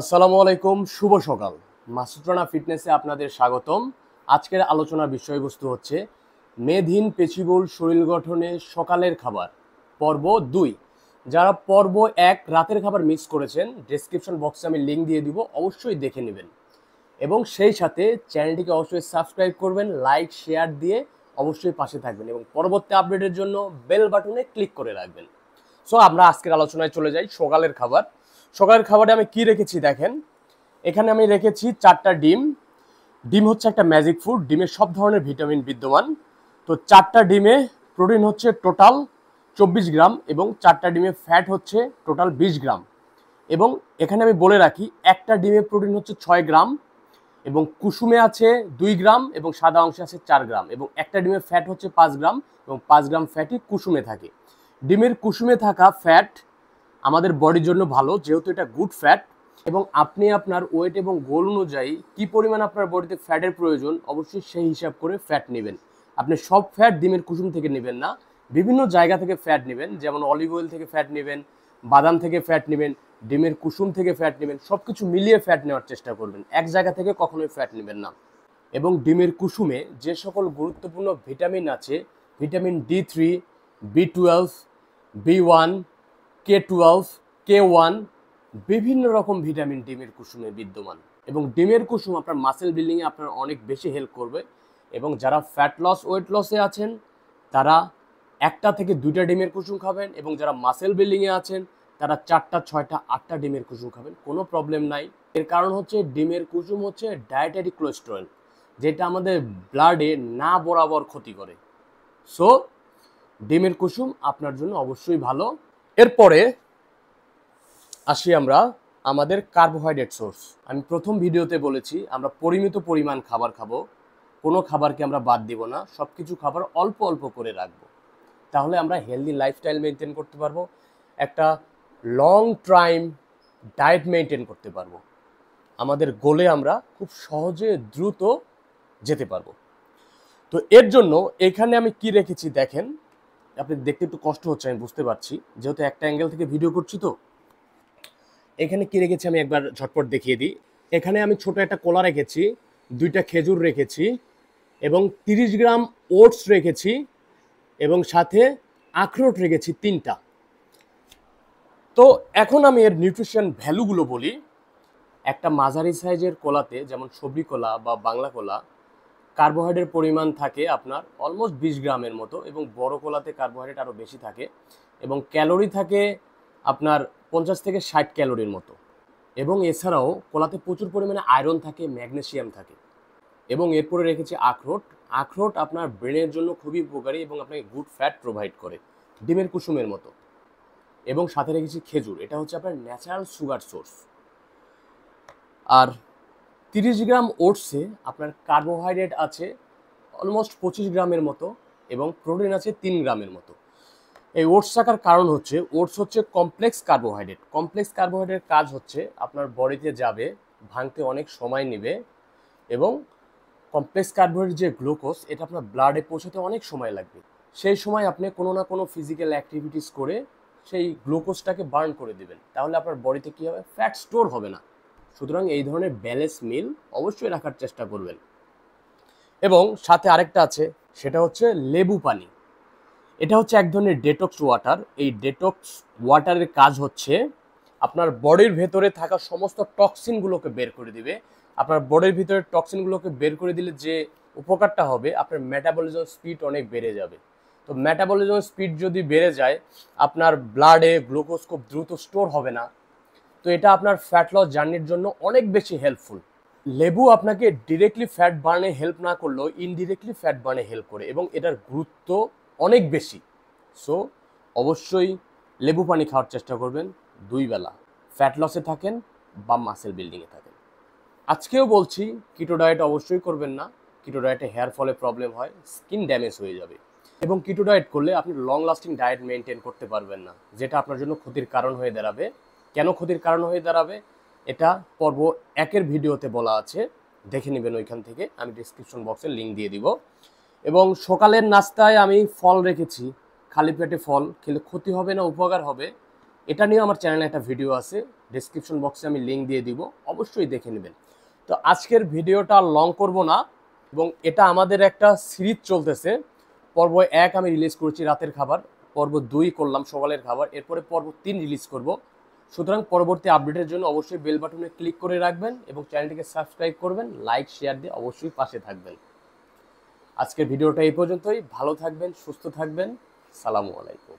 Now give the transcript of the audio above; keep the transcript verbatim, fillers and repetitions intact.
আসসালামু আলাইকুম, শুভ সকাল। মাসুদ রানা ফিটনেসে আপনাদের স্বাগতম। আজকের আলোচনার বিষয়বস্তু হচ্ছে মেদহীন পেশিবহুল শরীর গঠনে সকালের খাবার, পর্ব দুই। যারা পর্ব এক রাতের খাবার মিস করেছেন, ডেসক্রিপশন বক্সে আমি লিঙ্ক দিয়ে দিব, অবশ্যই দেখে নেবেন। এবং সেই সাথে চ্যানেলটিকে অবশ্যই সাবস্ক্রাইব করবেন, লাইক শেয়ার দিয়ে অবশ্যই পাশে থাকবেন এবং পরবর্তী আপডেটের জন্য বেল বাটনে ক্লিক করে রাখবেন। সো আমরা আজকের আলোচনায় চলে যাই। সকালের খাবার, সকালের খাবারে আমি কি রেখেছি দেখেন, এখানে আমি রেখেছি চারটা ডিম। ডিম হচ্ছে একটা ম্যাজিক ফুড, ডিমে সব ধরনের ভিটামিন বিদ্যমান। তো চারটা ডিমে প্রোটিন হচ্ছে টোটাল চব্বিশ গ্রাম এবং চারটা ডিমে ফ্যাট হচ্ছে টোটাল বিশ গ্রাম। এবং এখানে আমি বলে রাখি, একটা ডিমে প্রোটিন হচ্ছে ছয় গ্রাম এবং কুসুমে আছে দুই গ্রাম এবং সাদা অংশে আছে চার গ্রাম এবং একটা ডিমে ফ্যাট হচ্ছে পাঁচ গ্রাম এবং পাঁচ গ্রাম ফ্যাটই কুসুমে থাকে। ডিমের কুসুমে থাকা ফ্যাট আমাদের বডির জন্য ভালো, যেহেতু এটা গুড ফ্যাট। এবং আপনি আপনার ওয়েট এবং গোল অনুযায়ী কী পরিমাণ আপনার বডিতে ফ্যাটের প্রয়োজন, অবশ্যই সেই হিসাব করে ফ্যাট নেবেন। আপনি সব ফ্যাট ডিমের কুসুম থেকে নেবেন না, বিভিন্ন জায়গা থেকে ফ্যাট নেবেন, যেমন অলিভ অয়েল থেকে ফ্যাট নেবেন, বাদাম থেকে ফ্যাট নেবেন, ডিমের কুসুম থেকে ফ্যাট নেবেন, সব কিছু মিলিয়ে ফ্যাট নেওয়ার চেষ্টা করবেন। এক জায়গা থেকে কখনোই ফ্যাট নেবেন না। এবং ডিমের কুসুমে যে সকল গুরুত্বপূর্ণ ভিটামিন আছে, vitamin D three, B twelve, B one, K twelve, K one, বিভিন্ন রকম ভিটামিন ডিমের কুসুমে বিদ্যমান। এবং ডিমের কুসুম আপনার মাসেল বিল্ডিংয়ে আপনার অনেক বেশি হেল্প করবে। এবং যারা ফ্যাট লস ওয়েট লসে আছেন, তারা একটা থেকে দুইটা ডিমের কুসুম খাবেন এবং যারা মাসেল বিল্ডিংয়ে আছেন, তারা চারটা ছয়টা আটটা ডিমের কুসুম খাবেন, কোনো প্রবলেম নাই। এর কারণ হচ্ছে ডিমের কুসুম হচ্ছে ডায়েটারি কোলেস্টেরল, যেটা আমাদের ব্লাডে না বরাবর ক্ষতি করে। সো ডিমের কুসুম আপনার জন্য অবশ্যই ভালো। এরপরে আসি আমরা আমাদের কার্বোহাইড্রেট সোর্স। আমি প্রথম ভিডিওতে বলেছি আমরা পরিমিত পরিমাণ খাবার খাবো, কোনো খাবারকে আমরা বাদ দিব না, সব কিছু খাবার অল্প অল্প করে রাখবো, তাহলে আমরা হেলদি লাইফস্টাইল মেনটেন করতে পারবো, একটা লং টাইম ডায়েট মেনটেন করতে পারবো, আমাদের গোলে আমরা খুব সহজে দ্রুত যেতে পারবো। তো এর জন্য এখানে আমি কি রেখেছি দেখেন, আপনি দেখতে একটু কষ্ট হচ্ছে আমি বুঝতে পারছি, যেহেতু একটা অ্যাঙ্গেল থেকে ভিডিও করছি। তো এখানে কি রেখেছি আমি একবার ঝটপট দেখিয়ে দিই। এখানে আমি ছোট একটা কলা রেখেছি, দুইটা খেজুর রেখেছি এবং তিরিশ গ্রাম ওটস রেখেছি এবং সাথে আখরোট রেখেছি তিনটা। তো এখন আমি এর নিউট্রিশন ভ্যালুগুলো বলি। একটা মাঝারি সাইজের কলাতে, যেমন সবজি কলা বা বাংলা কলা, কার্বোহাইড্রেট পরিমাণ থাকে আপনার অলমোস্ট বিশ গ্রামের মতো এবং বড় কলাতে কার্বোহাইড্রেট আরও বেশি থাকে এবং ক্যালোরি থাকে আপনার পঞ্চাশ থেকে ষাট ক্যালোরির মতো। এবং এছাড়াও কলাতে প্রচুর পরিমাণে আয়রন থাকে, ম্যাগনেসিয়াম থাকে। এবং এরপরে রেখেছি আখরোট। আখরোট আপনার ব্রেনের জন্য খুবই উপকারী এবং আপনাকে গুড ফ্যাট প্রোভাইড করে, ডিমের কুসুমের মতো। এবং সাথে রেখেছি খেজুর, এটা হচ্ছে আপনার ন্যাচারাল সুগার সোর্স। আর তিরিশ গ্রাম ওটসে আপনার কার্বোহাইড্রেট আছে অলমোস্ট পঁচিশ গ্রামের মতো এবং প্রোটিন আছে তিন গ্রামের মতো। এই ওটস থাকার কারণ হচ্ছে ওটস হচ্ছে কমপ্লেক্স কার্বোহাইড্রেট। কমপ্লেক্স কার্বোহাইড্রেটের কাজ হচ্ছে আপনার বডিতে যাবে, ভাঙতে অনেক সময় নেবে এবং কমপ্লেক্স কার্বোহাইড্রেট যে গ্লুকোজ, এটা আপনার ব্লাডে পৌঁছাতে অনেক সময় লাগবে। সেই সময় আপনি কোনো না কোনো ফিজিক্যাল অ্যাক্টিভিটিস করে সেই গ্লুকোজটাকে বার্ন করে দেবেন, তাহলে আপনার বডিতে কী হবে, ফ্যাট স্টোর হবে না। সুতরাং এই ধরনের ব্যালেন্স মিল অবশ্যই রাখার চেষ্টা করবেন। এবং সাথে আরেকটা আছে, সেটা হচ্ছে লেবু পানি। এটা হচ্ছে এক ধরনের ডেটক্স ওয়াটার। এই ডেটক্স ওয়াটারের কাজ হচ্ছে আপনার বডির ভেতরে থাকা সমস্ত টক্সিনগুলোকে বের করে দিবে। আপনার বডির ভিতরে টক্সিনগুলোকে বের করে দিলে যে উপকারটা হবে, আপনার মেটাবলিজম স্পিড অনেক বেড়ে যাবে। তো মেটাবলিজম স্পিড যদি বেড়ে যায়, আপনার ব্লাডে গ্লুকোজ খুব দ্রুত স্টোর হবে না। তো এটা আপনার ফ্যাট লস জার্নির জন্য অনেক বেশি হেল্পফুল। লেবু আপনাকে ডিরেক্টলি ফ্যাট বার্নে হেল্প না করলেও ইনডিরেক্টলি ফ্যাট বার্নে হেল্প করে এবং এটার গুরুত্ব অনেক বেশি। সো অবশ্যই লেবু পানি খাওয়ার চেষ্টা করবেন দুই বেলা, ফ্যাট লসে থাকেন বা মাসেল বিল্ডিংয়ে থাকেন। আজকেও বলছি কিটো ডায়েট অবশ্যই করবেন না। কিটো ডায়েটে হেয়ার ফলে প্রবলেম হয়, স্কিন ড্যামেজ হয়ে যাবে। এবং কিটো ডায়েট করলে আপনি লং লাস্টিং ডায়েট মেনটেন করতে পারবেন না, যেটা আপনার জন্য ক্ষতির কারণ হয়ে দাঁড়াবে। কেন ক্ষতির কারণ হয়ে দাঁড়াবে, এটা পর্ব একের ভিডিওতে বলা আছে, দেখে নেবেন ওইখান থেকে। আমি ডিসক্রিপশন বক্সে লিঙ্ক দিয়ে দিব। এবং সকালের নাস্তায় আমি ফল রেখেছি, খালি পেটে ফল খেলে ক্ষতি হবে না, উপকার হবে। এটা নিয়ে আমার চ্যানেলে একটা ভিডিও আছে, ডেসক্রিপশন বক্সে আমি লিঙ্ক দিয়ে দিব, অবশ্যই দেখে নেবেন। তো আজকের ভিডিওটা লং করব না, এবং এটা আমাদের একটা সিরিজ চলতেছে। পর্ব এক আমি রিলিজ করছি রাতের খাবার, পর্ব দুই করলাম সকালের খাবার, এরপরে পর্ব তিন রিলিজ করব। সুতরাং পরবর্তী আপডেটের জন্য অবশ্যই বেল বাটনে ক্লিক করে রাখবেন এবং চ্যানেলটিকে সাবস্ক্রাইব করবেন, লাইক শেয়ার দিয়ে অবশ্যই পাশে থাকবেন। আজকের ভিডিওটা এই পর্যন্তই, ভালো থাকবেন, সুস্থ থাকবেন, সালামু আলাইকুম।